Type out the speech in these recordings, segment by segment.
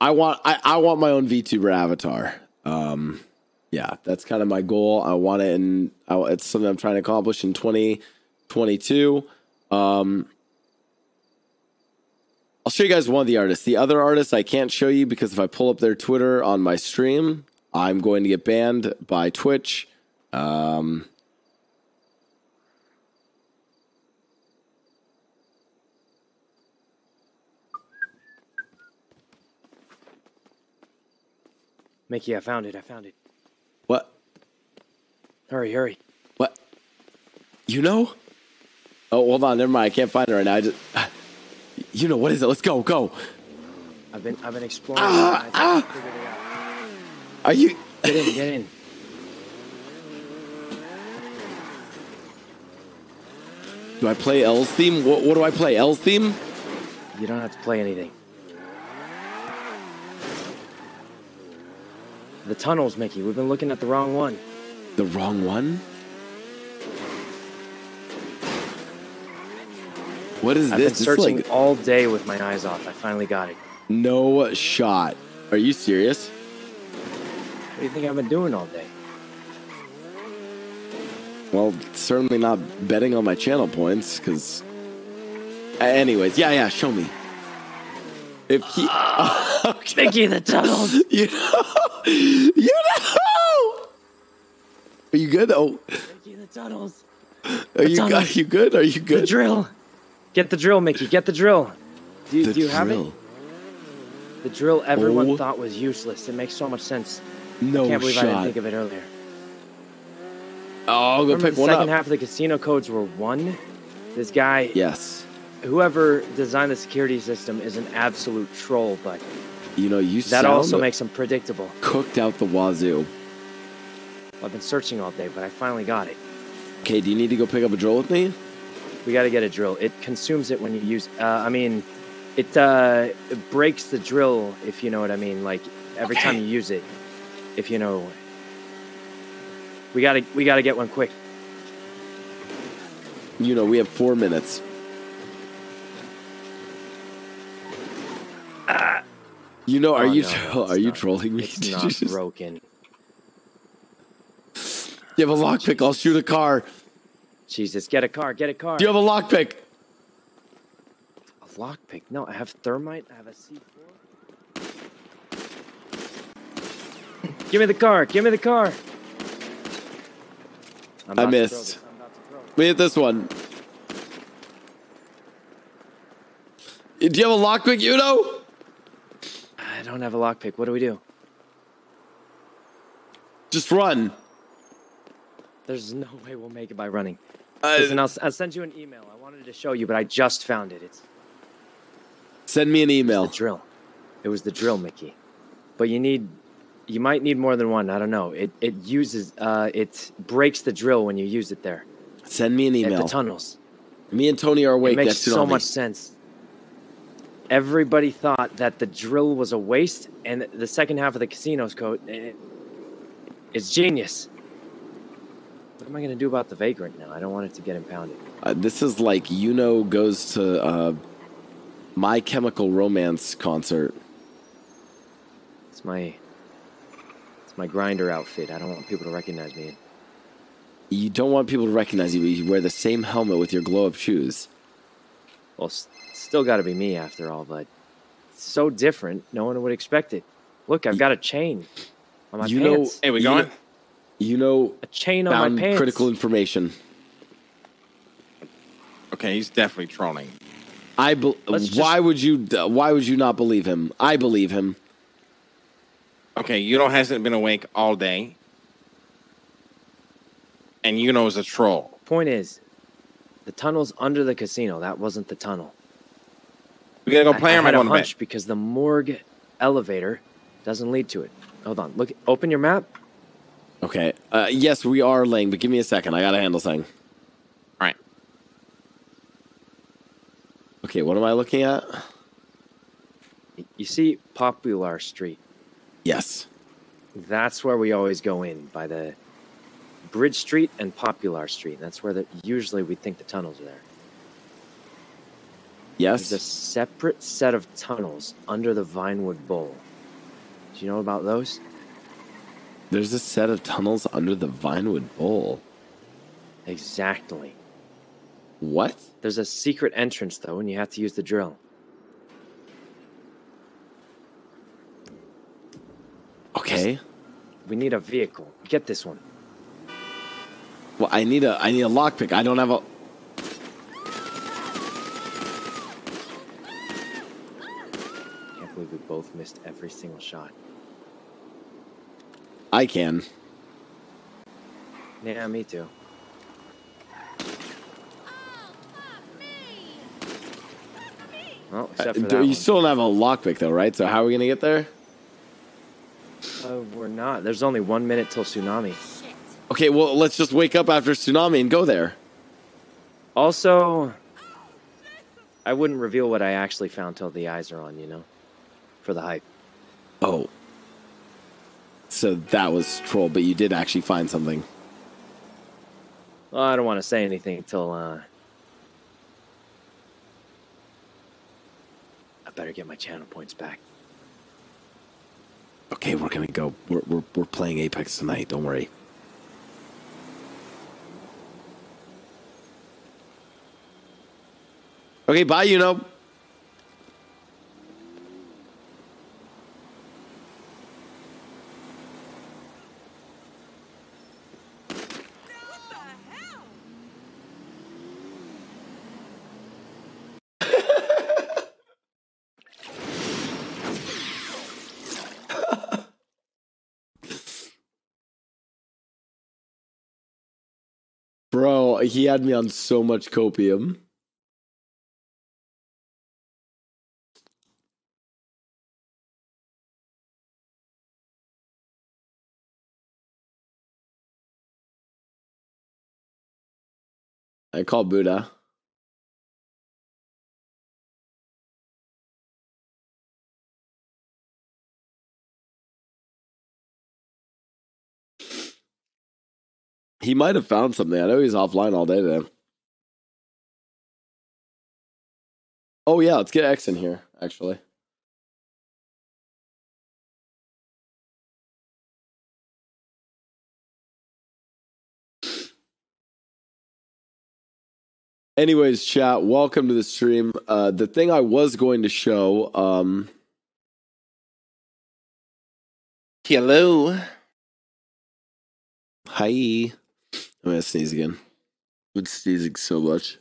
I want my own VTuber avatar. Yeah, that's kind of my goal. I want it, and it's something I'm trying to accomplish in 2022. I'll show you guys one of the artists. The other artists I can't show you because if I pull up their Twitter on my stream, I'm going to get banned by Twitch. Mickey, I found it. What? Hurry. What? Yuno? Oh, hold on, never mind. I can't find it right now. I just... Yuno, what is it? Let's go. I've been exploring. I figured it out. Are you... Get in. Do I play L's theme? What do I play? L's theme? You don't have to play anything. The tunnels, Mickey. We've been looking at the wrong one. The wrong one? What is this? I've been searching all day with my eyes off. I finally got it. No shot. Are you serious? What do you think I've been doing all day? Well, certainly not betting on my channel points, because... Anyways, yeah, show me. If he... Okay. Mickey, the tunnels. You know. Are you good? Oh. Mickey, the tunnels. Are you good? Are you good? The drill. Get the drill, Mickey. Get the drill. Do you have it? The drill everyone thought was useless. It makes so much sense. No shot. I can't believe I didn't think of it earlier. Oh, I'll go pick one up. The second half of the casino codes were one. This guy. Yes. Whoever designed the security system is an absolute troll, but that also makes him predictable. Cooked out the wazoo. I've been searching all day, but I finally got it. Okay, do you need to go pick up a drill with me? We got to get a drill. It consumes it when you use. It breaks the drill, if you know what I mean. Like every time you use it, if you know. We gotta get one quick. We have 4 minutes. Are you trolling me? It's not broken. Do you have a lockpick? I'll shoot a car. Jesus, get a car. Do you have a lockpick? A lockpick? No, I have thermite. I have a C4. Give me the car. I missed. We hit this one. Do you have a lockpick, Yuno? I don't have a lockpick. What do we do? Just run. There's no way we'll make it by running. Listen, I'll send you an email. I wanted to show you, but I just found it. Send me an email. It was the drill, Mickey. But you might need more than one. I don't know. It breaks the drill when you use it there. Send me an email. At the tunnels. Me and Tony are awake. It makes so much sense. Everybody thought that the drill was a waste, and the second half of the casino's code is genius. What am I going to do about the vagrant now? I don't want it to get impounded. This is like Yuno goes to my Chemical Romance concert. It's my grinder outfit. I don't want people to recognize me. You don't want people to recognize you, but you wear the same helmet with your glow-up shoes. Well, still got to be me after all, but it's so different. No one would expect it. Look, I've got a chain on my pants. Hey, we going? A chain on my pants. Critical information. Okay, he's definitely trolling. Why would you not believe him? I believe him. Okay, Yuno hasn't been awake all day, and Yuno is a troll. Point is, the tunnel's under the casino. That wasn't the tunnel. We gotta go play him. I had a hunch because the morgue elevator doesn't lead to it. Hold on. Look. Open your map. Okay. Yes, we are laying, but give me a second. I gotta handle something. All right. Okay. What am I looking at? You see Popular Street. Yes. That's where we always go in by the Bridge Street and Popular Street. That's where usually we think the tunnels are there. Yes. There's a separate set of tunnels under the Vinewood Bowl. Do you know about those? There's a set of tunnels under the Vinewood Bowl. Exactly. What? There's a secret entrance, though, and you have to use the drill. Okay. We need a vehicle. Get this one. Well, I need a lockpick. I don't have a... I can't believe we both missed every single shot. I can. Yeah, me too. Well, except for that you one. Still don't have a lockpick, though, right? So how are we going to get there? We're not. There's only 1 minute till Tsunami. Shit. Okay, well, let's just wake up after Tsunami and go there. Also, I wouldn't reveal what I actually found till the eyes are on, you know? For the hype. Oh. So that was troll, but you did actually find something. Well, I don't want to say anything until... Better get my channel points back. Okay, we're gonna go. We're playing Apex tonight. Don't worry. Okay, bye, Yuno. Bro, he had me on so much copium. I call Buddha. He might have found something. I know he's offline all day today. Oh, yeah. Let's get X in here, actually. Anyways, chat, welcome to the stream. The thing I was going to show... Hello. Hi. I'm gonna sneeze again. I'm sneezing so much.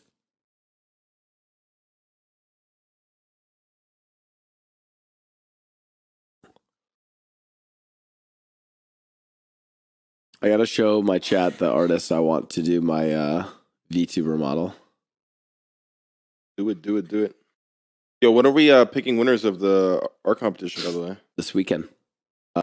I gotta show my chat the artist I want to do my VTuber model. Do it, do it, do it. Yo, when are we picking winners of our competition, by the way? This weekend.